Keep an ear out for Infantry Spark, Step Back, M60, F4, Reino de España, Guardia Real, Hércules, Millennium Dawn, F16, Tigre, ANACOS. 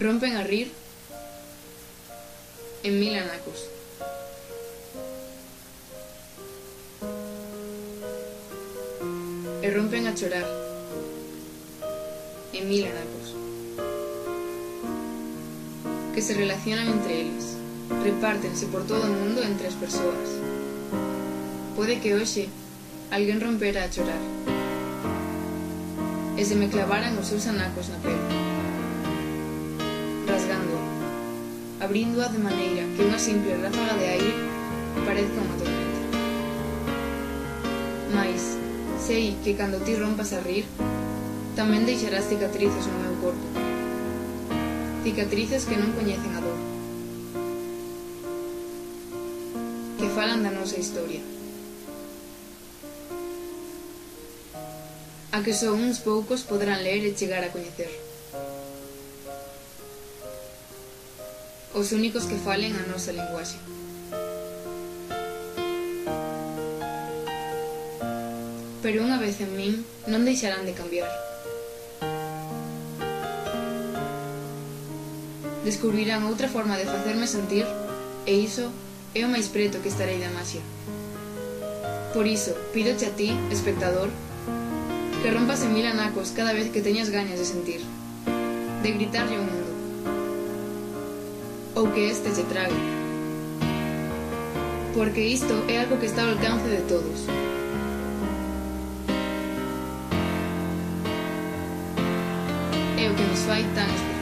Rompen a rir en 1000 anacos. E rompen a chorar en 1000 anacos, que se relacionan entre eles, repártense por todo o mundo entre as persoas. Pode que hoxe alguén rompera a chorar e se me clavaran os seus anacos na pele, rasgándoa, abríndoa de maneira que unha simple ráfaga de aire parezca unha tormenta. Mais sei que cando ti rompas a rir, tamén deixarás cicatrices no meu corpo, cicatrices que non coñecen a dor, que falan da nosa historia, a que só uns poucos podrán ler e chegar a coñecer, os únicos que falen a nosa linguaxe. Pero unha vez en min non deixarán de cambiar. Descubrirán outra forma de facerme sentir, e iso é o máis preto que estarei da maxia. Por iso, pídoche a ti, espectador, que rompas en 1000 anacos cada vez que teñas gañas de sentir, de gritarlle ao mundo, ou que este che trague, porque isto é algo que está ao alcance de todos. É o que nos fai tan especial.